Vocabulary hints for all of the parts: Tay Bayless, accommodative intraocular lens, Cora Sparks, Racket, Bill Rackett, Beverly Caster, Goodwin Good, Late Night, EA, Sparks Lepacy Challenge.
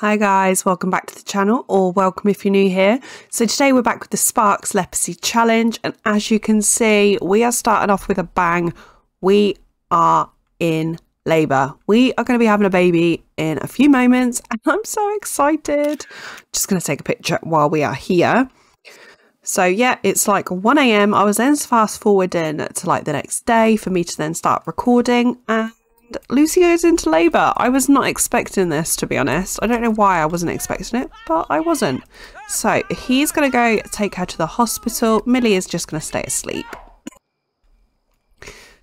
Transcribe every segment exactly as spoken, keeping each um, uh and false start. Hi guys, welcome back to the channel, or welcome if you're new here. So today we're back with the Sparks Legacy challenge, and as you can see we are starting off with a bang. We are in labour. We are going to be having a baby in a few moments and I'm so excited. Just going to take a picture while we are here. So yeah, it's like one A M I was then fast forwarding to like the next day for me to then start recording, and Lucy goes into labour. I was not expecting this, to be honest. I don't know why I wasn't expecting it, but I wasn't. So he's going to go take her to the hospital. Millie is just going to stay asleep.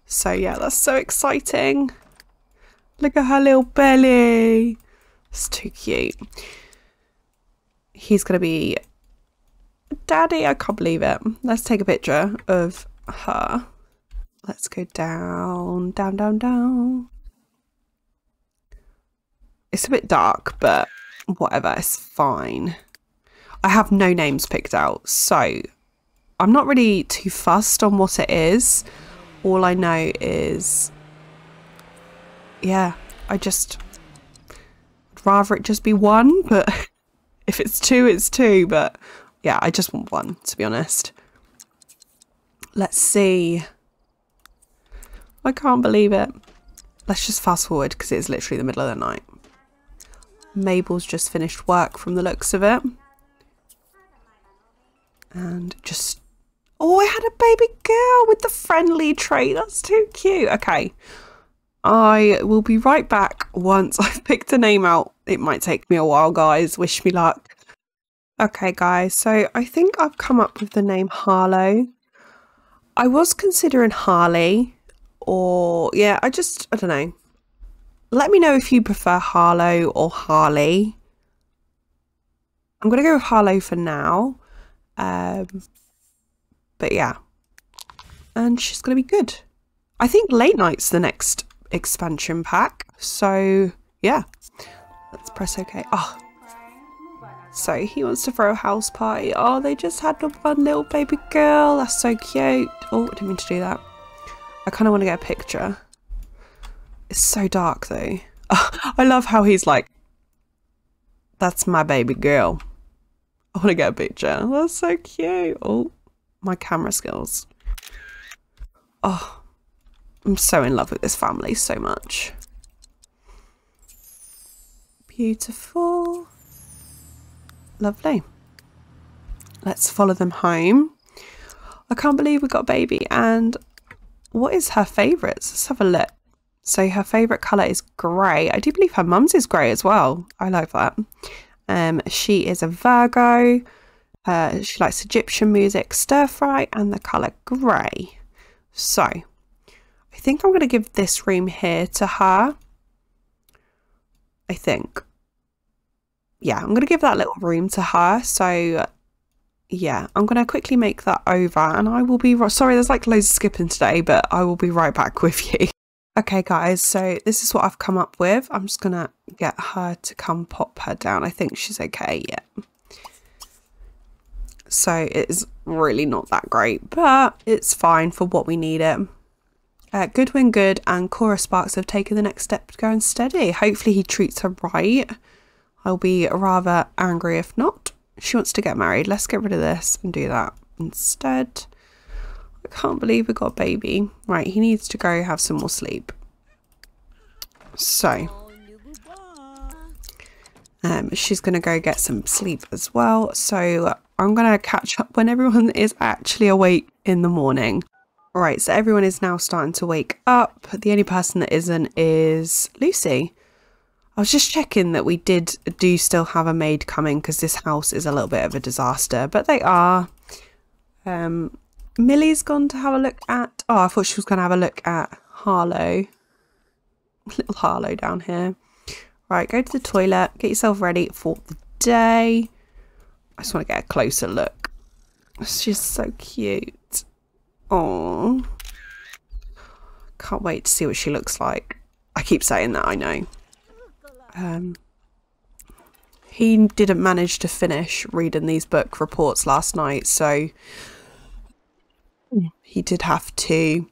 So yeah, that's so exciting. Look at her little belly. It's too cute. He's going to be... Daddy, I can't believe it. Let's take a picture of her. Let's go down, down, down, down. It's a bit dark, but whatever, it's fine. I have no names picked out, so I'm not really too fussed on what it is. All I know is, yeah, I just, I'd rather it just be one, but if it's two, it's two. But yeah, I just want one, to be honest. Let's see. I can't believe it. Let's just fast forward because it's literally the middle of the night. Mabel's just finished work from the looks of it. And just... Oh, I had a baby girl with the friendly trait. That's too cute. Okay. I will be right back once I've picked a name out. It might take me a while, guys. Wish me luck. Okay, guys. So I think I've come up with the name Harlow. I was considering Harley. Or yeah, I just, I don't know. Let me know if you prefer Harlow or Harley. I'm gonna go with Harlow for now. Um, but yeah, and she's gonna be good. I think Late Night's the next expansion pack. So yeah, let's press okay. Oh, so he wants to throw a house party. Oh, they just had one little baby girl. That's so cute. Oh, I didn't mean to do that. I kind of want to get a picture. It's so dark though. Oh, I love how he's like, that's my baby girl. I want to get a picture. That's so cute. Oh, my camera skills. Oh, I'm so in love with this family so much. Beautiful. Lovely. Let's follow them home. I can't believe we got a baby. And what is her favourites? Let's have a look. So her favourite colour is grey. I do believe her mum's is grey as well. I like that. Um, she is a Virgo. Uh, she likes Egyptian music, stir fry, and the colour grey. So I think I'm going to give this room here to her. I think. Yeah, I'm going to give that little room to her. So... yeah, I'm gonna quickly make that over and I will be sorry there's like loads of skipping today, but I will be right back with you. Okay guys, so this is what I've come up with. I'm just gonna get her to come pop her down. I think she's okay. Yeah, so it's really not that great, but it's fine for what we need it. uh, Goodwin Good and Cora Sparks have taken the next step to go and steady. Hopefully he treats her right. I'll be rather angry if not. She wants to get married. Let's get rid of this and do that instead. I can't believe we got a baby. Right, he needs to go have some more sleep. So um, she's going to go get some sleep as well. So I'm going to catch up when everyone is actually awake in the morning. All right, so everyone is now starting to wake up. The only person that isn't is Lucy. I was just checking that we did do still have a maid coming because this house is a little bit of a disaster, but they are. Um, Millie's gone to have a look at... Oh, I thought she was going to have a look at Harlow. Little Harlow down here. Right, go to the toilet. Get yourself ready for the day. I just want to get a closer look. She's so cute. Oh, can't wait to see what she looks like. I keep saying that, I know. Um, he didn't manage to finish reading these book reports last night, so he did have to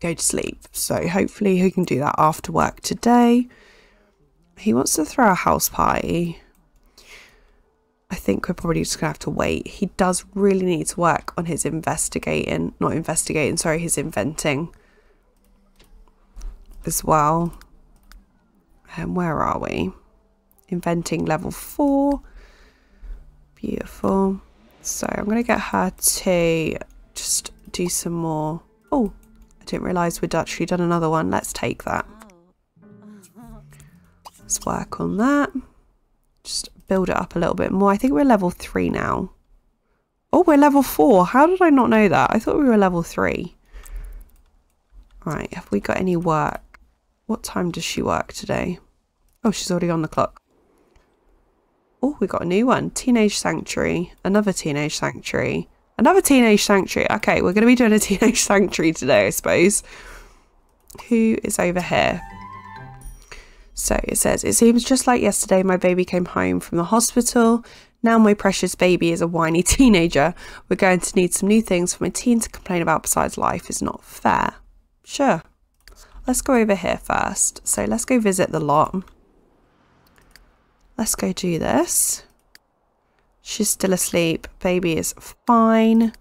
go to sleep. So hopefully he can do that after work today. He wants to throw a house party. I think we're probably just gonna have to wait. He does really need to work on his investigating, not investigating, sorry, his inventing as well. And where are we? Inventing level four. Beautiful. So I'm gonna get her to just do some more. Oh, I didn't realize we'd actually done another one. Let's take that. Let's work on that. Just build it up a little bit more. I think we're level three now. Oh, we're level four. How did I not know that? I thought we were level three. Right, have we got any work? What time does she work today? Oh, she's already on the clock. Oh, we got a new one. Teenage Sanctuary. Another Teenage Sanctuary. Another Teenage Sanctuary. Okay, we're going to be doing a Teenage Sanctuary today, I suppose. Who is over here? So it says, it seems just like yesterday my baby came home from the hospital. Now my precious baby is a whiny teenager. We're going to need some new things for my teen to complain about besides life is not fair. Sure. Let's go over here first. So let's go visit the lot. Let's go do this. She's still asleep. Baby is fine.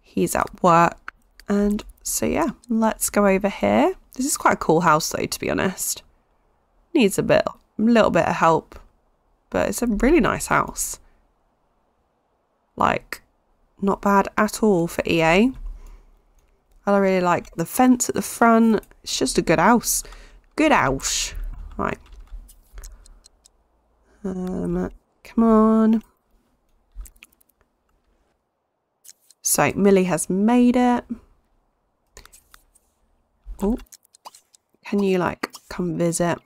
He's at work. And so yeah, let's go over here. This is quite a cool house though, to be honest. Needs a bit, a little bit of help, but it's a really nice house. Like, not bad at all for E A. I really like the fence at the front. It's just a good house. Good house. Right. Um, come on. So Millie has made it. Oh, can you like come visit?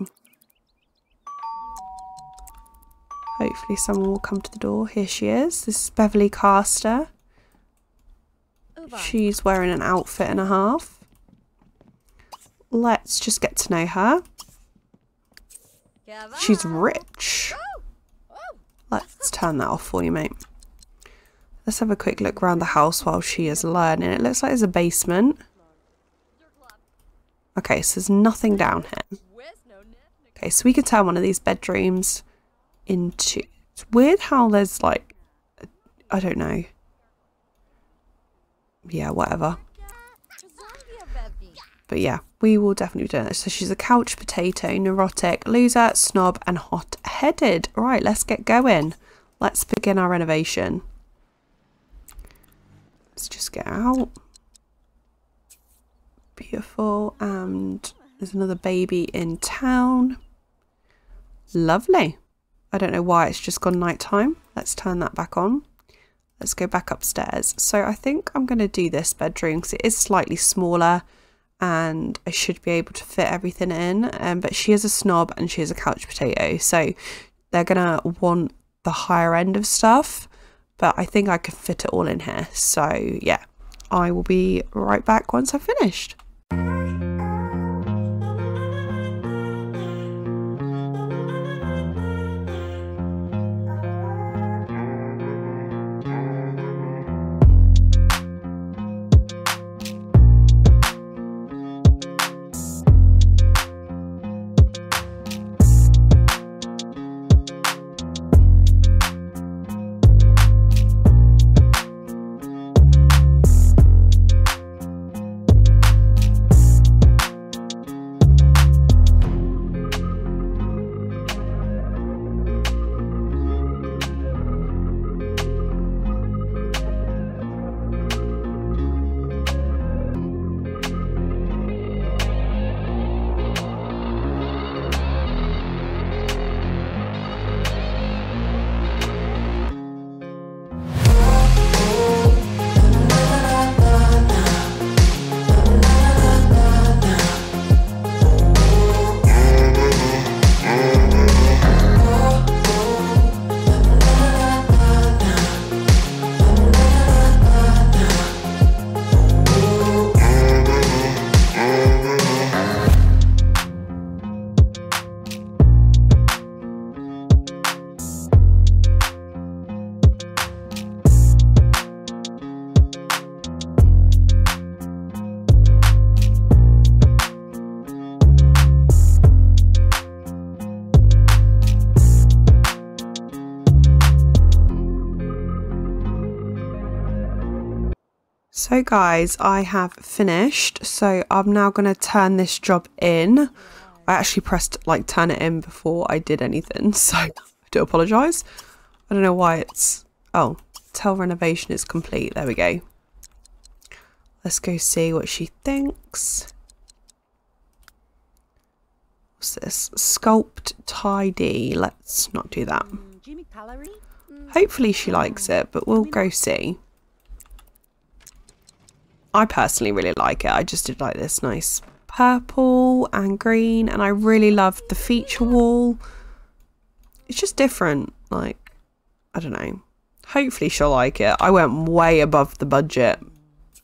Hopefully someone will come to the door. Here she is. This is Beverly Caster. She's wearing an outfit and a half. Let's just get to know her. She's rich. Let's turn that off for you, mate. Let's have a quick look around the house while she is learning. It looks like there's a basement. Okay, so there's nothing down here. Okay, so we could turn one of these bedrooms into... It's weird how there's like... I don't know. Yeah, whatever. But yeah, we will definitely be doing this. So she's a couch potato, neurotic, loser, snob, and hot-headed. Right, let's get going. Let's begin our renovation. Let's just get out. Beautiful. And there's another baby in town. Lovely. I don't know why it's just gone nighttime. Let's turn that back on. Let's go back upstairs. So I think I'm going to do this bedroom because it is slightly smaller and I should be able to fit everything in. Um, but she is a snob and she is a couch potato. So they're going to want the higher end of stuff. But I think I could fit it all in here. So yeah, I will be right back once I've finished. So guys, I have finished, so I'm now going to turn this job in. I actually pressed like turn it in before I did anything, so I do apologise. I don't know why it's... oh, tell renovation is complete. There we go. Let's go see what she thinks. What's this? Sculpt tidy. Let's not do that. Hopefully she likes it, but we'll go see. I personally really like it. I just did like this nice purple and green, and I really loved the feature wall. It's just different. Like, I don't know. Hopefully she'll like it. I went way above the budget,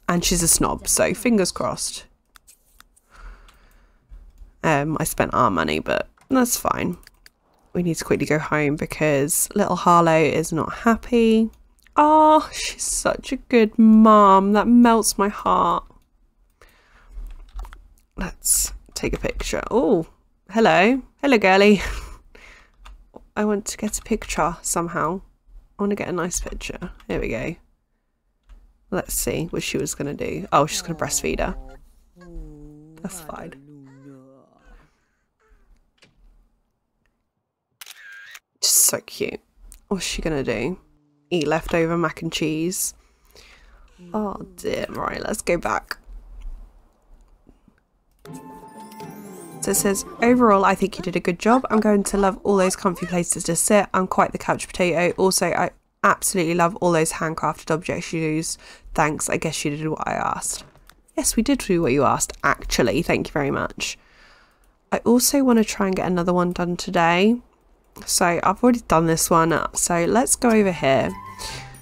and she's a snob, so fingers crossed. Um, I spent our money, but that's fine. We need to quickly go home because little Harlow is not happy. Oh, she's such a good mom. That melts my heart. Let's take a picture. Oh, hello. Hello, girly. I want to get a picture somehow. I want to get a nice picture. Here we go. Let's see what she was going to do. Oh, she's going to breastfeed her. That's fine. Just so cute. What's she going to do? Eat leftover mac and cheese. Oh dear. Right, let's go back. So it says, overall I think you did a good job. I'm going to love all those comfy places to sit. I'm quite the couch potato. Also, I absolutely love all those handcrafted objects you use. Thanks, I guess you did what I asked. Yes, we did do what you asked, actually. Thank you very much. I also want to try and get another one done today. So I've already done this one, so let's go over here.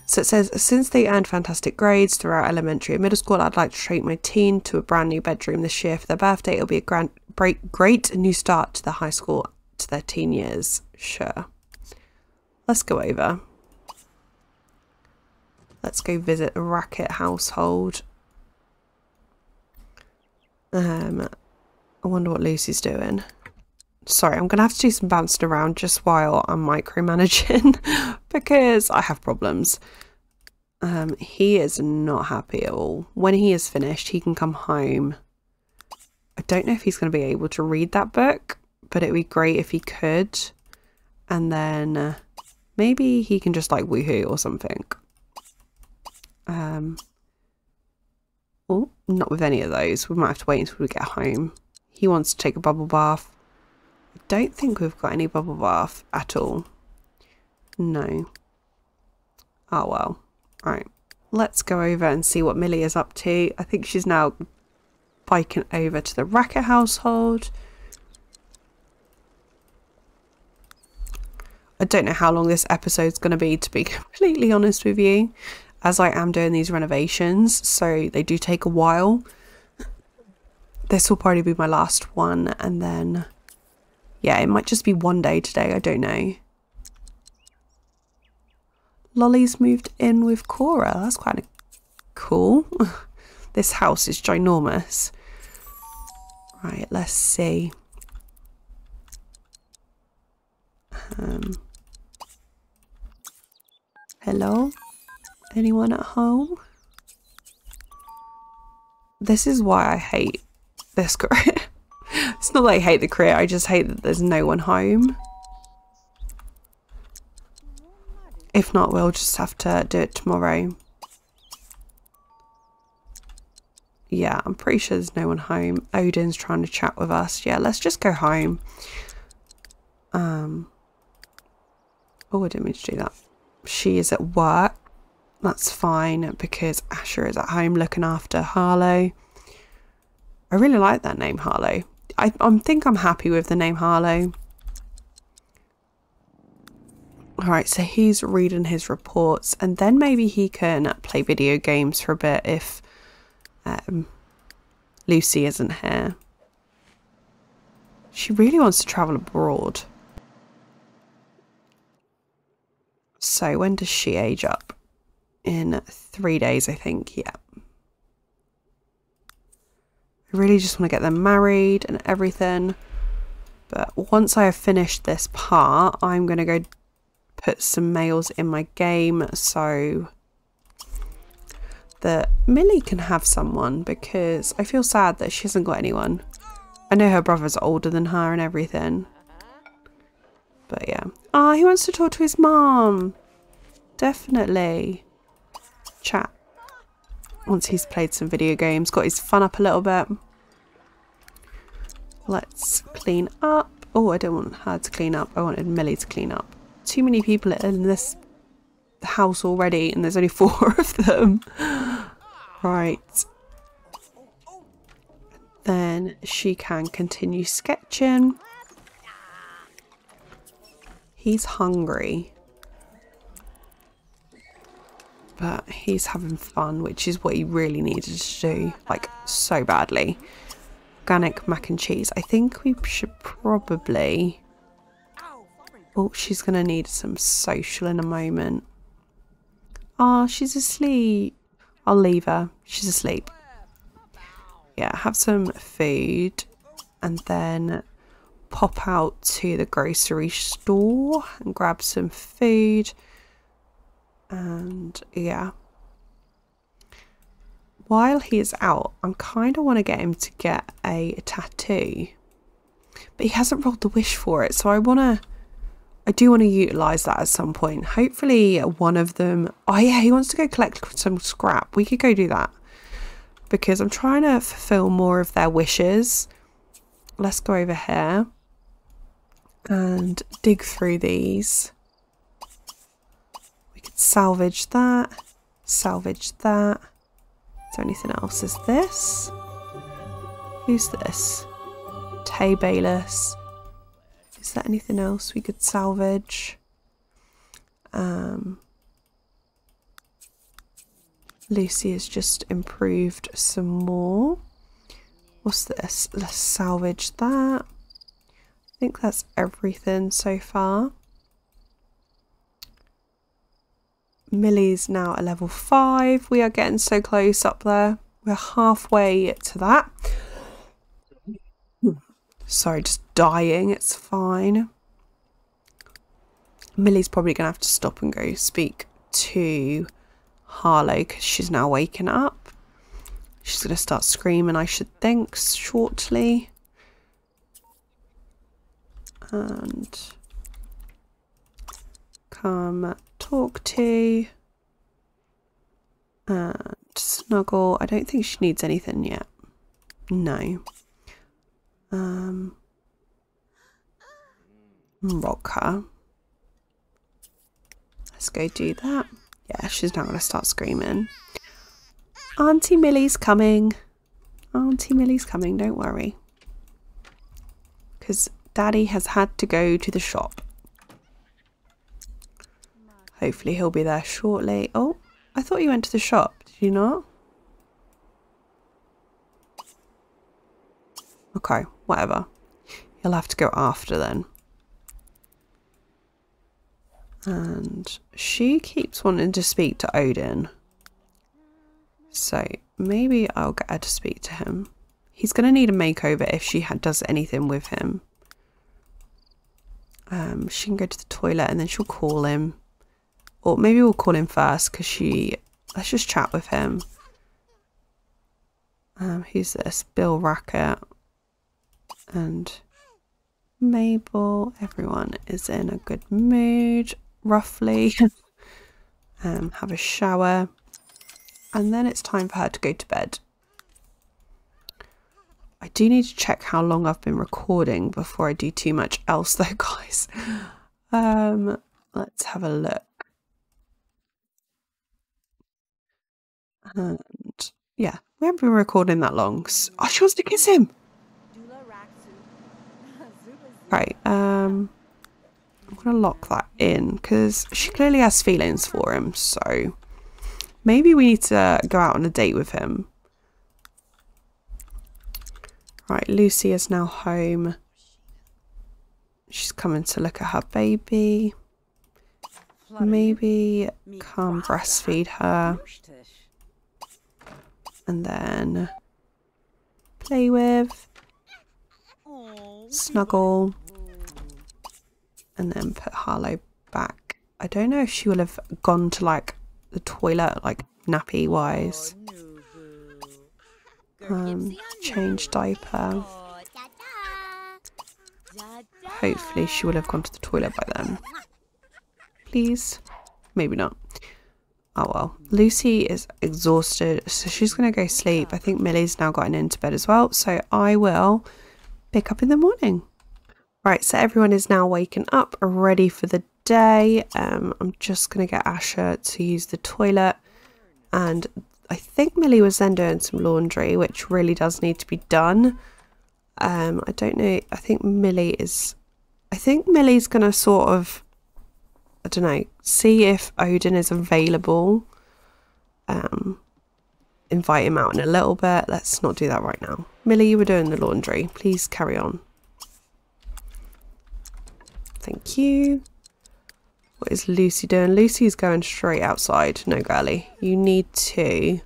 So it says, since they earned fantastic grades throughout elementary and middle school, I'd like to treat my teen to a brand new bedroom this year for their birthday. It'll be a grand, great, great new start to the high school, to their teen years. Sure. Let's go over. Let's go visit the Racket household. Um, I wonder what Lucy's doing. Sorry, I'm going to have to do some bouncing around just while I'm micromanaging because I have problems. Um, he is not happy at all. When he is finished, he can come home. I don't know if he's going to be able to read that book, but it would be great if he could. And then uh, maybe he can just like woohoo or something. Um, oh, not with any of those. We might have to wait until we get home. He wants to take a bubble bath. Don't think we've got any bubble bath at all. No. Oh well. Right. Let's go over and see what Millie is up to. I think she's now biking over to the Racket household. I don't know how long this episode's going to be, to be completely honest with you, as I am doing these renovations, so they do take a while. This will probably be my last one, and then... yeah, it might just be one day today, I don't know. Lolly's moved in with Cora. That's quite cool. This house is ginormous. Right, let's see. Um, hello? Anyone at home? This is why I hate this career. It's not that I hate the career, I just hate that there's no one home. If not, we'll just have to do it tomorrow. Yeah, I'm pretty sure there's no one home. Odin's trying to chat with us. Yeah, let's just go home. Um. Oh, I didn't mean to do that. She is at work. That's fine, because Asher is at home looking after Harlow. I really like that name, Harlow. I, I think I'm happy with the name Harlow. Alright, so he's reading his reports, and then maybe he can play video games for a bit if um, Lucy isn't here. She really wants to travel abroad. So when does she age up? In three days, I think, yeah. I really just want to get them married and everything. But once I have finished this part, I'm going to go put some males in my game. So that Millie can have someone, because I feel sad that she hasn't got anyone. I know her brother's older than her and everything. But yeah. Ah, oh, he wants to talk to his mom. Definitely. Chat. Once he's played some video games, got his fun up a little bit. Let's clean up. Oh, I don't want her to clean up. I wanted Millie to clean up. Too many people in this house already, and there's only four of them. Right. Then she can continue sketching. He's hungry. But he's having fun, which is what he really needed to do, like, so badly. Organic mac and cheese. I think we should probably... Oh, she's going to need some social in a moment. Ah, oh, she's asleep. I'll leave her. She's asleep. Yeah, have some food and then pop out to the grocery store and grab some food. And yeah. While he is out, I kind of want to get him to get a tattoo. But he hasn't rolled the wish for it, so I want to... I do want to utilise that at some point. Hopefully one of them... Oh yeah, he wants to go collect some scrap. We could go do that. Because I'm trying to fulfil more of their wishes. Let's go over here. And dig through these. We could salvage that. Salvage that. Is there anything else? Is this? Who's this? Tay Bayless. Is there anything else we could salvage? Um, Lucy has just improved some more. What's this? Let's salvage that. I think that's everything so far. Millie's now at level five. We are getting so close up there. We're halfway to that. Sorry, just dying, it's fine. Millie's probably gonna have to stop and go speak to Harlow because she's now waking up. She's gonna start screaming, I should think, shortly. And come talk to and snuggle. I don't think she needs anything yet. No. Um, rock her. Let's go do that. Yeah, she's now going to start screaming. Auntie Millie's coming. Auntie Millie's coming, don't worry. Because Daddy has had to go to the shop. Hopefully he'll be there shortly. Oh, I thought you went to the shop, did you not? Okay, whatever. You'll have to go after then. And she keeps wanting to speak to Odin. So maybe I'll get her to speak to him. He's going to need a makeover if she does anything with him. Um, she can go to the toilet and then she'll call him. Or maybe we'll call him first because she... Let's just chat with him. Um, who's this? Bill Rackett. And Mabel, everyone is in a good mood, roughly. um, have a shower. And then it's time for her to go to bed. I do need to check how long I've been recording before I do too much else though, guys. Um, let's have a look. And yeah, we haven't been recording that long. So oh, she wants to kiss him! Right, um, I'm going to lock that in because she clearly has feelings for him, so maybe we need to go out on a date with him. Right, Lucy is now home. She's coming to look at her baby. Maybe come breastfeed her. And then play with. Snuggle and then put Harlow back. I don't know if she will have gone to like the toilet like nappy wise. Um, change diaper. Hopefully she will have gone to the toilet by then. Please. Maybe not. Oh well. Lucy is exhausted, so she's going to go sleep. I think Millie's now gotten into bed as well, so I will pick up in the morning. Right, so everyone is now waking up, ready for the day. Um, I'm just going to get Asher to use the toilet. And I think Millie was then doing some laundry, which really does need to be done. Um, I don't know. I think Millie is... I think Millie's going to sort of... I don't know. See if Odin is available. Um, invite him out in a little bit. Let's not do that right now. Millie, you were doing the laundry. Please carry on. Thank you. What is Lucy doing? Lucy's going straight outside. No, girly. You need to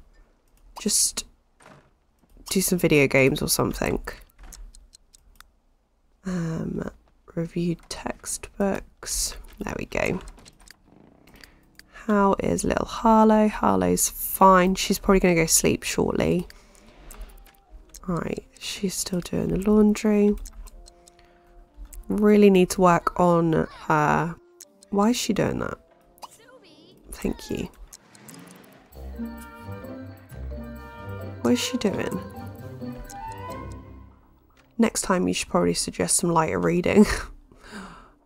just do some video games or something. Um, review textbooks. There we go. How is little Harlow? Harlow's fine. She's probably going to go sleep shortly. Alright, she's still doing the laundry. Really need to work on her... Why is she doing that? Thank you. What is she doing? Next time you should probably suggest some lighter reading.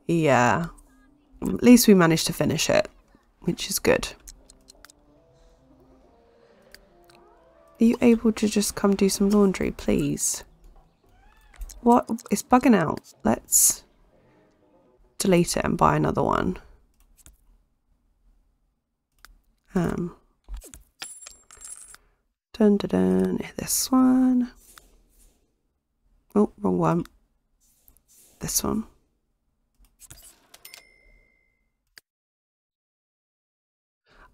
Yeah. At least we managed to finish it, which is good. Are you able to just come do some laundry, please? What? It's bugging out. Let's... delete it and buy another one. Um, dun dun dun. This one. Oh, wrong one. This one.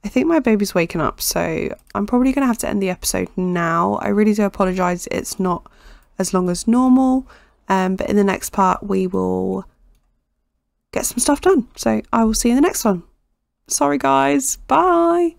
I think my baby's waking up, so I'm probably going to have to end the episode now. I really do apologise. It's not as long as normal, um, but in the next part we will get some stuff done. So I will see you in the next one. Sorry guys, bye.